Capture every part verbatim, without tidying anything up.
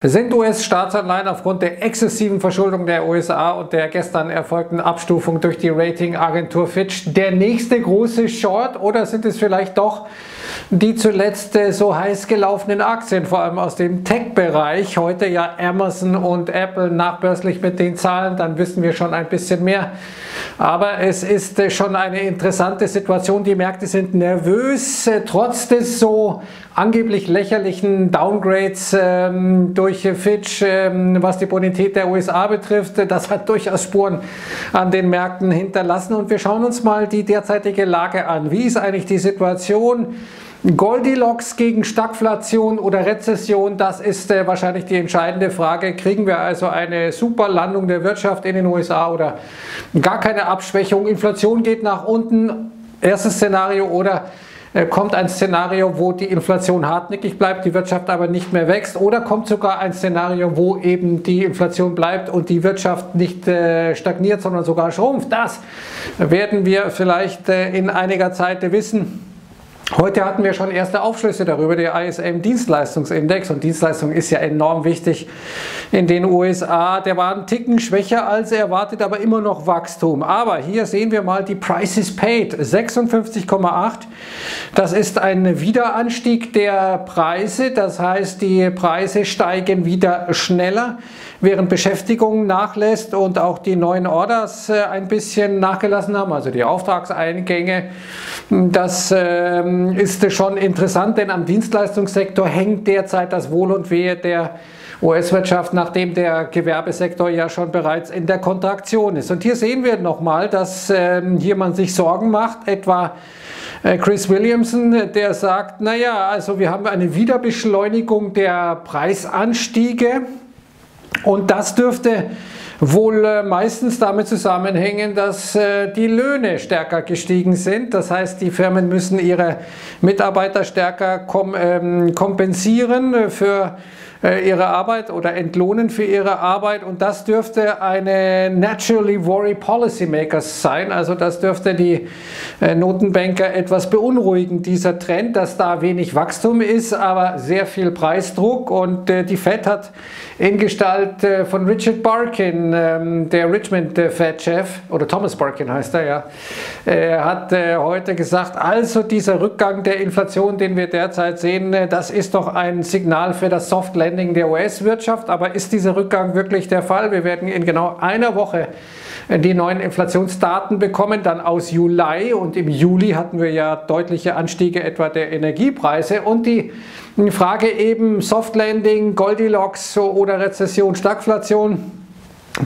Sind U S-Staatsanleihen aufgrund der exzessiven Verschuldung der U S A und der gestern erfolgten Abstufung durch die Ratingagentur Fitch der nächste große Short, oder sind es vielleicht doch die zuletzt so heiß gelaufenen Aktien, vor allem aus dem Tech-Bereich? Heute ja Amazon und Apple nachbörslich mit den Zahlen, dann wissen wir schon ein bisschen mehr. Aber es ist schon eine interessante Situation, die Märkte sind nervös, trotz des so angeblich lächerlichen Downgrades ähm, durch Fitch, was die Bonität der U S A betrifft. Das hat durchaus Spuren an den Märkten hinterlassen und wir schauen uns mal die derzeitige Lage an. Wie ist eigentlich die Situation? Goldilocks gegen Stagflation oder Rezession, das ist äh, wahrscheinlich die entscheidende Frage. Kriegen wir also eine super Landung der Wirtschaft in den U S A oder gar keine Abschwächung? Inflation geht nach unten, erstes Szenario, oder kommt ein Szenario, wo die Inflation hartnäckig bleibt, die Wirtschaft aber nicht mehr wächst, oder kommt sogar ein Szenario, wo eben die Inflation bleibt und die Wirtschaft nicht äh, stagniert, sondern sogar schrumpft? Das werden wir vielleicht äh, in einiger Zeit wissen. Heute hatten wir schon erste Aufschlüsse darüber, der I S M Dienstleistungsindex, und Dienstleistung ist ja enorm wichtig in den U S A. Der war einen Ticken schwächer als erwartet, aber immer noch Wachstum. Aber hier sehen wir mal die Prices Paid, sechsundfünfzig Komma acht. Das ist ein Wiederanstieg der Preise, das heißt, die Preise steigen wieder schneller, während Beschäftigung nachlässt und auch die neuen Orders ein bisschen nachgelassen haben, also die Auftragseingänge. Das ähm, ist schon interessant, denn am Dienstleistungssektor hängt derzeit das Wohl und Wehe der U S-Wirtschaft, nachdem der Gewerbesektor ja schon bereits in der Kontraktion ist. Und hier sehen wir nochmal, dass äh, hier man sich Sorgen macht, etwa äh, Chris Williamson, der sagt, naja, also wir haben eine Wiederbeschleunigung der Preisanstiege und das dürfte wohl äh, meistens damit zusammenhängen, dass äh, die Löhne stärker gestiegen sind. Das heißt, die Firmen müssen ihre Mitarbeiter stärker kom ähm, kompensieren für äh, ihre Arbeit oder entlohnen für ihre Arbeit. Und das dürfte eine naturally worry policymakers sein. Also das dürfte die äh, Notenbanker etwas beunruhigen, dieser Trend, dass da wenig Wachstum ist, aber sehr viel Preisdruck. Und äh, die Fed hat in Gestalt äh, von Richard Barkin, der Richmond-Fed-Chef, oder Thomas Barkin heißt er, ja, er hat heute gesagt, also dieser Rückgang der Inflation, den wir derzeit sehen, das ist doch ein Signal für das Soft Landing der U S-Wirtschaft. Aber ist dieser Rückgang wirklich der Fall? Wir werden in genau einer Woche die neuen Inflationsdaten bekommen, dann aus Juli, und im Juli hatten wir ja deutliche Anstiege etwa der Energiepreise, und die Frage eben Soft Landing, Goldilocks oder Rezession, Stagflation.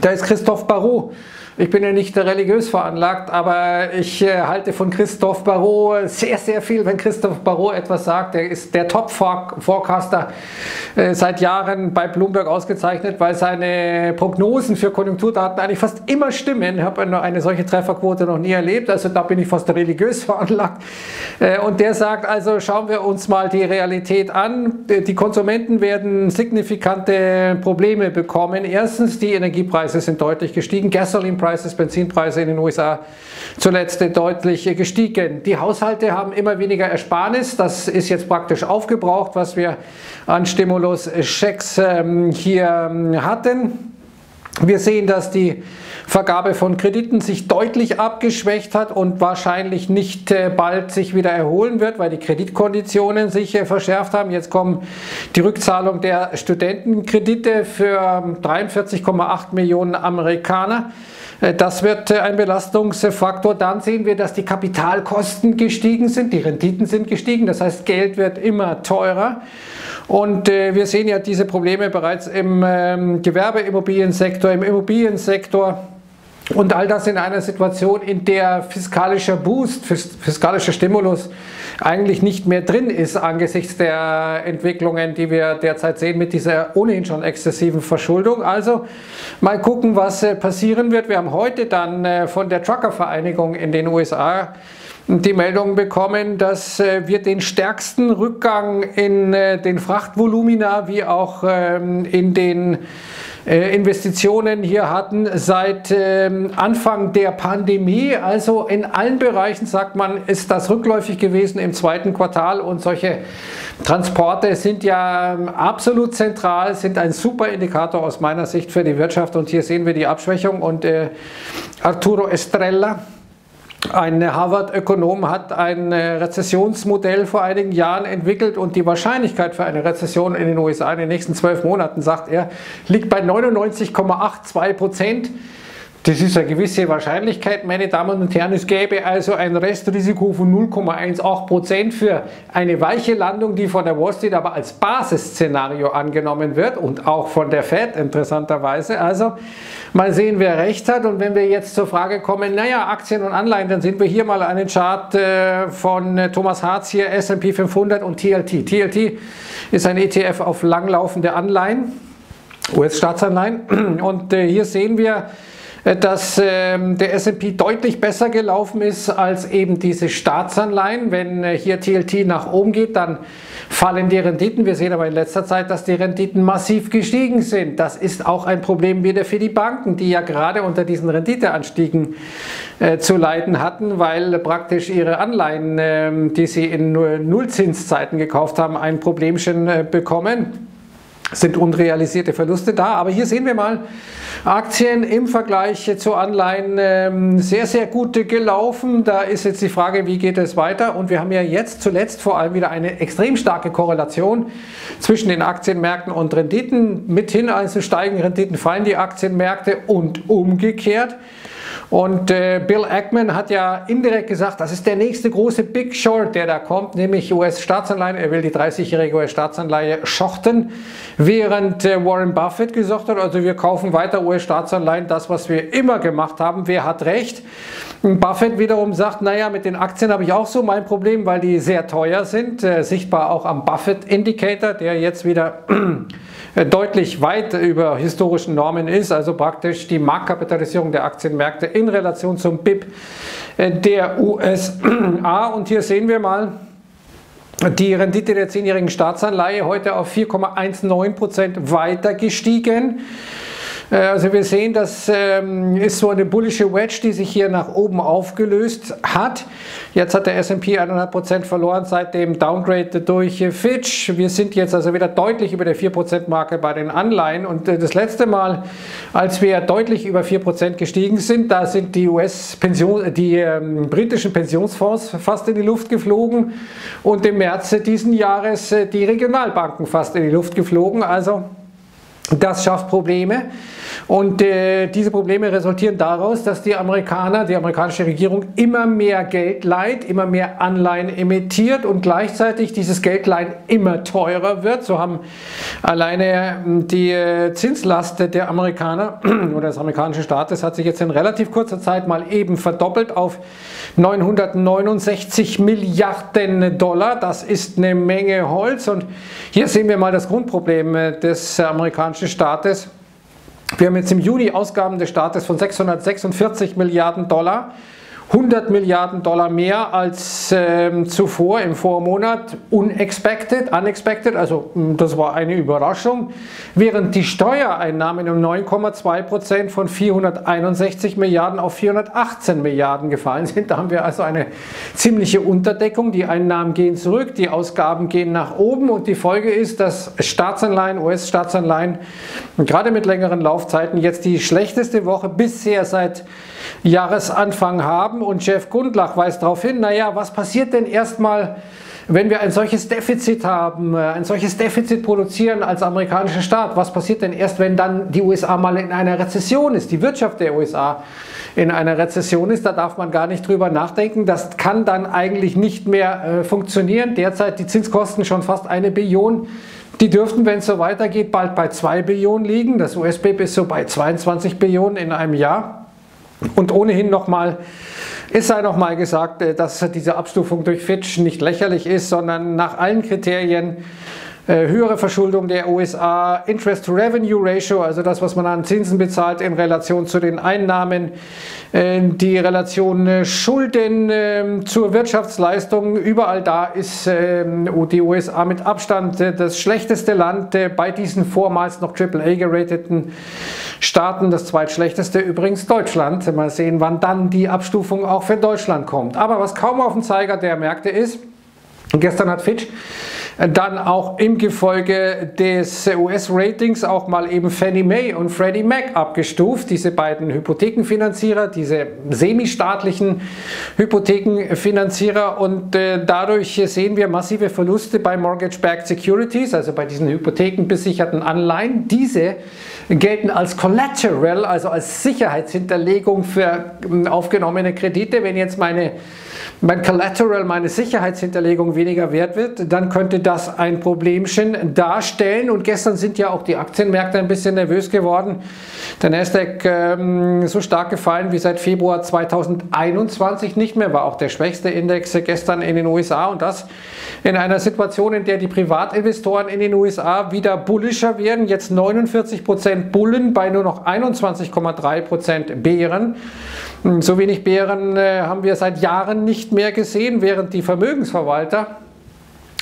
Da ist Christophe Barraud. Ich bin ja nicht religiös veranlagt, aber ich äh, halte von Christophe Barraud sehr, sehr viel, wenn Christophe Barraud etwas sagt. Er ist der Top-Forecaster äh, seit Jahren bei Bloomberg ausgezeichnet, weil seine Prognosen für Konjunkturdaten eigentlich fast immer stimmen. Ich habe eine solche Trefferquote noch nie erlebt, also da bin ich fast religiös veranlagt. Äh, und der sagt, also schauen wir uns mal die Realität an. Die Konsumenten werden signifikante Probleme bekommen. Erstens, die Energiepreise sind deutlich gestiegen. Gasolinpreise, Benzinpreise in den U S A zuletzt deutlich gestiegen. Die Haushalte haben immer weniger Ersparnis. Das ist jetzt praktisch aufgebraucht, was wir an Stimulus-Schecks hier hatten. Wir sehen, dass die Vergabe von Krediten sich deutlich abgeschwächt hat und wahrscheinlich nicht äh, bald sich wieder erholen wird, weil die Kreditkonditionen sich äh, verschärft haben. Jetzt kommen die Rückzahlung der Studentenkredite für dreiundvierzig Komma acht Millionen Amerikaner. Äh, das wird äh, ein Belastungsfaktor. Dann sehen wir, dass die Kapitalkosten gestiegen sind, die Renditen sind gestiegen, das heißt, Geld wird immer teurer. Und äh, wir sehen ja diese Probleme bereits im ähm, Gewerbeimmobiliensektor, im Immobiliensektor. Und all das in einer Situation, in der fiskalischer Boost, fiskalischer Stimulus eigentlich nicht mehr drin ist, angesichts der Entwicklungen, die wir derzeit sehen mit dieser ohnehin schon exzessiven Verschuldung. Also mal gucken, was passieren wird. Wir haben heute dann von der Trucker-Vereinigung in den U S A die Meldung bekommen, dass wir den stärksten Rückgang in den Frachtvolumina wie auch in den äh, Investitionen hier hatten seit äh, Anfang der Pandemie. Also in allen Bereichen, sagt man, ist das rückläufig gewesen im zweiten Quartal, und solche Transporte sind ja absolut zentral, sind ein super Indikator aus meiner Sicht für die Wirtschaft, und hier sehen wir die Abschwächung. Und äh, Arturo Estrella, ein Harvard-Ökonom, hat ein Rezessionsmodell vor einigen Jahren entwickelt, und die Wahrscheinlichkeit für eine Rezession in den U S A in den nächsten zwölf Monaten, sagt er, liegt bei neunundneunzig Komma zweiundachtzig Prozent. Das ist eine gewisse Wahrscheinlichkeit, meine Damen und Herren. Es gäbe also ein Restrisiko von null Komma achtzehn Prozent für eine weiche Landung, die von der Wall Street aber als Basisszenario angenommen wird und auch von der Fed interessanterweise. Also mal sehen, wer recht hat. Und wenn wir jetzt zur Frage kommen, naja, Aktien und Anleihen, dann sehen wir hier mal einen Chart von Thomas Hartz hier, S und P fünfhundert und T L T. T L T ist ein E T F auf langlaufende Anleihen, U S-Staatsanleihen. Und hier sehen wir, dass ähm, der S und P deutlich besser gelaufen ist als eben diese Staatsanleihen. Wenn äh, hier T L T nach oben geht, dann fallen die Renditen. Wir sehen aber in letzter Zeit, dass die Renditen massiv gestiegen sind. Das ist auch ein Problem wieder für die Banken, die ja gerade unter diesen Renditeanstiegen äh, zu leiden hatten, weil praktisch ihre Anleihen, äh, die sie in Nullzinszeiten gekauft haben, ein Problemchen äh, bekommen. Sind unrealisierte Verluste da. Aber hier sehen wir mal, Aktien im Vergleich zu Anleihen sehr, sehr gut gelaufen. Da ist jetzt die Frage, wie geht es weiter? Und wir haben ja jetzt zuletzt vor allem wieder eine extrem starke Korrelation zwischen den Aktienmärkten und Renditen. Mithin also steigen Renditen, fallen die Aktienmärkte und umgekehrt. Und äh, Bill Ackman hat ja indirekt gesagt, das ist der nächste große Big Short, der da kommt, nämlich U S-Staatsanleihen. Er will die dreißigjährige U S-Staatsanleihe shorten, während äh, Warren Buffett gesagt hat, also wir kaufen weiter U S-Staatsanleihen, das, was wir immer gemacht haben. Wer hat recht? Buffett wiederum sagt, naja, mit den Aktien habe ich auch so mein Problem, weil die sehr teuer sind, äh, sichtbar auch am Buffett-Indicator, der jetzt wieder deutlich weit über historischen Normen ist, also praktisch die Marktkapitalisierung der Aktienmärkte in Relation zum B I P der U S A. Und hier sehen wir mal die Rendite der zehnjährigen Staatsanleihe heute auf vier Komma neunzehn Prozent weiter gestiegen. Also wir sehen, das ist so eine bullische Wedge, die sich hier nach oben aufgelöst hat. Jetzt hat der S und P eineinhalb Prozent verloren seit dem Downgrade durch Fitch. Wir sind jetzt also wieder deutlich über der vier Prozent Marke bei den Anleihen. Und das letzte Mal, als wir deutlich über vier Prozent gestiegen sind, da sind die U S-Pension, die britischen Pensionsfonds fast in die Luft geflogen. Und im März diesen Jahres die Regionalbanken fast in die Luft geflogen. Also das schafft Probleme. Und äh, diese Probleme resultieren daraus, dass die Amerikaner, die amerikanische Regierung immer mehr Geld leiht, immer mehr Anleihen emittiert und gleichzeitig dieses Geldleihen immer teurer wird. So haben alleine die Zinslast der Amerikaner oder des amerikanischen Staates hat sich jetzt in relativ kurzer Zeit mal eben verdoppelt auf neunhundertneunundsechzig Milliarden Dollar. Das ist eine Menge Holz. Und hier sehen wir mal das Grundproblem des amerikanischen Staates. Wir haben jetzt im Juni Ausgaben des Staates von sechshundertsechsundvierzig Milliarden Dollar, hundert Milliarden Dollar mehr als äh, zuvor im Vormonat, unexpected, unexpected, also das war eine Überraschung, während die Steuereinnahmen um neun Komma zwei Prozent von vierhunderteinundsechzig Milliarden auf vierhundertachtzehn Milliarden gefallen sind. Da haben wir also eine ziemliche Unterdeckung, die Einnahmen gehen zurück, die Ausgaben gehen nach oben, und die Folge ist, dass Staatsanleihen, U S-Staatsanleihen, gerade mit längeren Laufzeiten, jetzt die schlechteste Woche bisher seit Jahresanfang haben. Und Jeff Gundlach weist darauf hin, naja, was passiert denn erstmal, wenn wir ein solches Defizit haben, ein solches Defizit produzieren als amerikanischer Staat? Was passiert denn erst, wenn dann die U S A mal in einer Rezession ist, die Wirtschaft der U S A in einer Rezession ist? Da darf man gar nicht drüber nachdenken. Das kann dann eigentlich nicht mehr äh, funktionieren. Derzeit die Zinskosten schon fast eine Billion. Die dürften, wenn es so weitergeht, bald bei zwei Billionen liegen. Das U S B I P ist so bei zweiundzwanzig Billionen in einem Jahr. Und ohnehin nochmal, es sei nochmal gesagt, dass diese Abstufung durch Fitch nicht lächerlich ist, sondern nach allen Kriterien Äh, höhere Verschuldung der U S A, Interest-to-Revenue-Ratio, also das, was man an Zinsen bezahlt in Relation zu den Einnahmen, äh, die Relation äh, Schulden äh, zur Wirtschaftsleistung, überall da ist äh, die U S A mit Abstand äh, das schlechteste Land äh, bei diesen vormals noch Triple A gerateten Staaten, das zweitschlechteste übrigens Deutschland. Mal sehen, wann dann die Abstufung auch für Deutschland kommt. Aber was kaum auf dem Zeiger der Märkte ist, gestern hat Fitch dann auch im Gefolge des U S-Ratings auch mal eben Fannie Mae und Freddie Mac abgestuft. Diese beiden Hypothekenfinanzierer, diese semistaatlichen Hypothekenfinanzierer, und äh, dadurch sehen wir massive Verluste bei Mortgage-Backed Securities, also bei diesen hypothekenbesicherten Anleihen. Diese gelten als Collateral, also als Sicherheitshinterlegung für aufgenommene Kredite. Wenn jetzt meine, mein Collateral, meine Sicherheitshinterlegung weniger wert wird, dann könnte das ein Problemchen darstellen. Und gestern sind ja auch die Aktienmärkte ein bisschen nervös geworden. Der Nasdaq ähm, so stark gefallen wie seit Februar zweitausendeinundzwanzig nicht mehr, war auch der schwächste Index gestern in den U S A, und das in einer Situation, in der die Privatinvestoren in den U S A wieder bullischer werden. Jetzt neunundvierzig Prozent Bullen bei nur noch einundzwanzig Komma drei Prozent Bären. So wenig Bären äh, haben wir seit Jahren nicht mehr gesehen, während die Vermögensverwalter,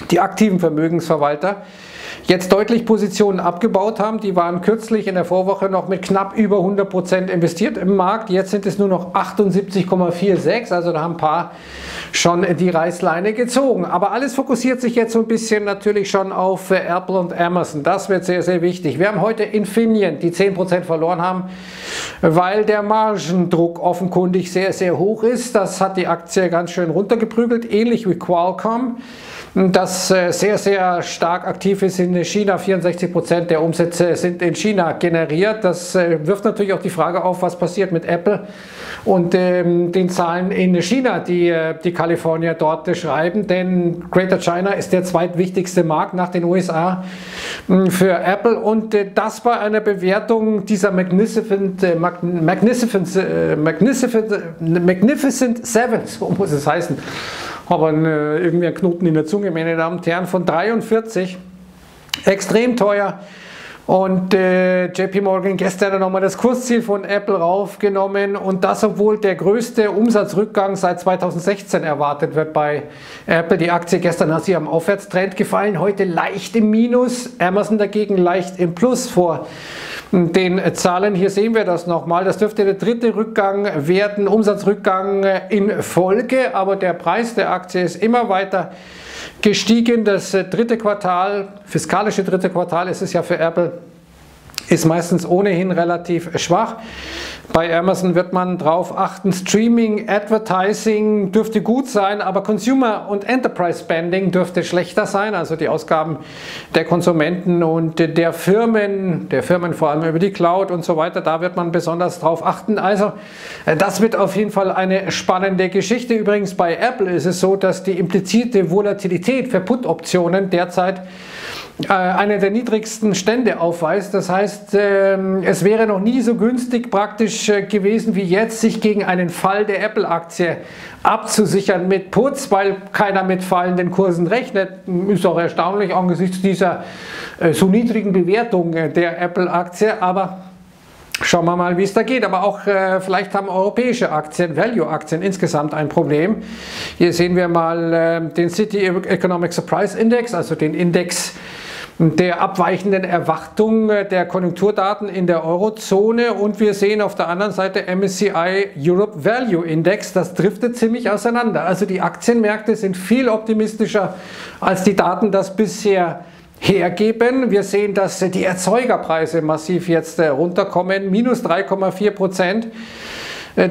die aktiven Vermögensverwalter, jetzt deutlich Positionen abgebaut haben. Die waren kürzlich in der Vorwoche noch mit knapp über hundert Prozent investiert im Markt. Jetzt sind es nur noch achtundsiebzig Komma sechsundvierzig. Also da haben ein paar schon die Reißleine gezogen. Aber alles fokussiert sich jetzt so ein bisschen natürlich schon auf Apple und Amazon. Das wird sehr, sehr wichtig. Wir haben heute Infineon, die zehn Prozent verloren haben, weil der Margendruck offenkundig sehr, sehr hoch ist. Das hat die Aktie ganz schön runtergeprügelt. Ähnlich wie Qualcomm, das sehr, sehr stark aktiv ist in China. vierundsechzig Prozent der Umsätze sind in China generiert. Das wirft natürlich auch die Frage auf, was passiert mit Apple und ähm, den Zahlen in China, die die Kalifornier dort schreiben. Denn Greater China ist der zweitwichtigste Markt nach den U S A für Apple. Und äh, das bei einer Bewertung dieser Magnificent, äh, Magnificent, äh, Magnificent, äh, Magnificent Seven, so muss es heißen. Aber äh, irgendwie ein Knoten in der Zunge, meine Damen und Herren, von dreiundvierzig. Extrem teuer. Und äh, J P Morgan gestern nochmal das Kursziel von Apple raufgenommen, und das, obwohl der größte Umsatzrückgang seit zweitausendsechzehn erwartet wird bei Apple. Die Aktie gestern hat sich am Aufwärtstrend gefallen, heute leicht im Minus, Amazon dagegen leicht im Plus vor den Zahlen. Hier sehen wir das nochmal, das dürfte der dritte Rückgang werden, Umsatzrückgang in Folge, aber der Preis der Aktie ist immer weiter gestiegen. Das dritte Quartal, fiskalische dritte Quartal ist es ja für Apple, ist meistens ohnehin relativ schwach. Bei Amazon wird man drauf achten. Streaming, Advertising dürfte gut sein, aber Consumer- und Enterprise-Spending dürfte schlechter sein. Also die Ausgaben der Konsumenten und der Firmen, der Firmen vor allem über die Cloud und so weiter, da wird man besonders drauf achten. Also das wird auf jeden Fall eine spannende Geschichte. Übrigens bei Apple ist es so, dass die implizierte Volatilität für Put-Optionen derzeit einer der niedrigsten Stände aufweist. Das heißt, es wäre noch nie so günstig praktisch gewesen wie jetzt, sich gegen einen Fall der Apple-Aktie abzusichern mit Puts, weil keiner mit fallenden Kursen rechnet. Ist auch erstaunlich angesichts dieser so niedrigen Bewertung der Apple-Aktie, aber schauen wir mal, wie es da geht. Aber auch äh, vielleicht haben europäische Aktien, Value-Aktien insgesamt ein Problem. Hier sehen wir mal äh, den City Economic Surprise Index, also den Index der abweichenden Erwartung der Konjunkturdaten in der Eurozone, und wir sehen auf der anderen Seite M S C I Europe Value Index, das driftet ziemlich auseinander. Also die Aktienmärkte sind viel optimistischer, als die Daten das bisher hergeben. Wir sehen, dass die Erzeugerpreise massiv jetzt runterkommen, minus drei Komma vier Prozent.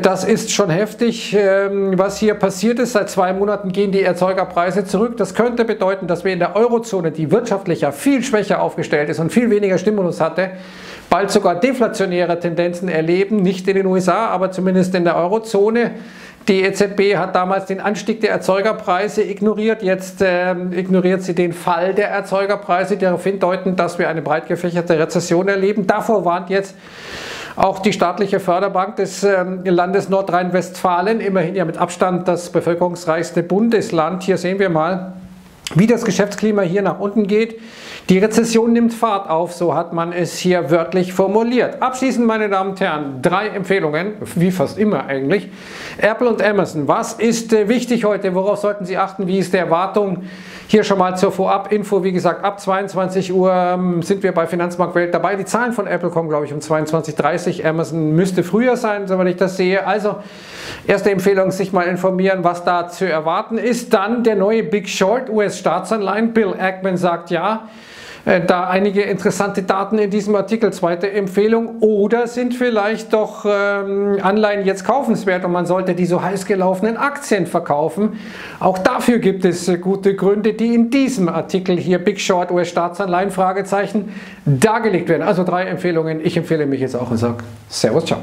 Das ist schon heftig, was hier passiert ist. Seit zwei Monaten gehen die Erzeugerpreise zurück. Das könnte bedeuten, dass wir in der Eurozone, die wirtschaftlich ja viel schwächer aufgestellt ist und viel weniger Stimulus hatte, bald sogar deflationäre Tendenzen erleben. Nicht in den U S A, aber zumindest in der Eurozone. Die E Z B hat damals den Anstieg der Erzeugerpreise ignoriert. Jetzt äh, ignoriert sie den Fall der Erzeugerpreise, die darauf hindeuten, dass wir eine breit gefächerte Rezession erleben. Davor warnt jetzt auch die staatliche Förderbank des äh, Landes Nordrhein-Westfalen, immerhin ja mit Abstand das bevölkerungsreichste Bundesland. Hier sehen wir mal wie das Geschäftsklima hier nach unten geht. Die Rezession nimmt Fahrt auf, so hat man es hier wörtlich formuliert. Abschließend, meine Damen und Herren, drei Empfehlungen, wie fast immer eigentlich. Apple und Amazon, was ist äh, wichtig heute, worauf sollten Sie achten, wie ist die Erwartung? Hier schon mal zur Vorab-Info, wie gesagt, ab zweiundzwanzig Uhr ähm, sind wir bei Finanzmarktwelt dabei. Die Zahlen von Apple kommen, glaube ich, um zweiundzwanzig Uhr dreißig. Amazon müsste früher sein, soweit ich das sehe. Also, erste Empfehlung, sich mal informieren, was da zu erwarten ist. Dann der neue Big Short, U S-Staatsanleihen. Bill Ackman sagt ja. Da einige interessante Daten in diesem Artikel. Zweite Empfehlung. Oder sind vielleicht doch ähm, Anleihen jetzt kaufenswert und man sollte die so heiß gelaufenen Aktien verkaufen? Auch dafür gibt es äh, gute Gründe, die in diesem Artikel hier Big Short U S-Staatsanleihen Fragezeichen dargelegt werden. Also drei Empfehlungen. Ich empfehle mich jetzt auch und sage Servus, ciao.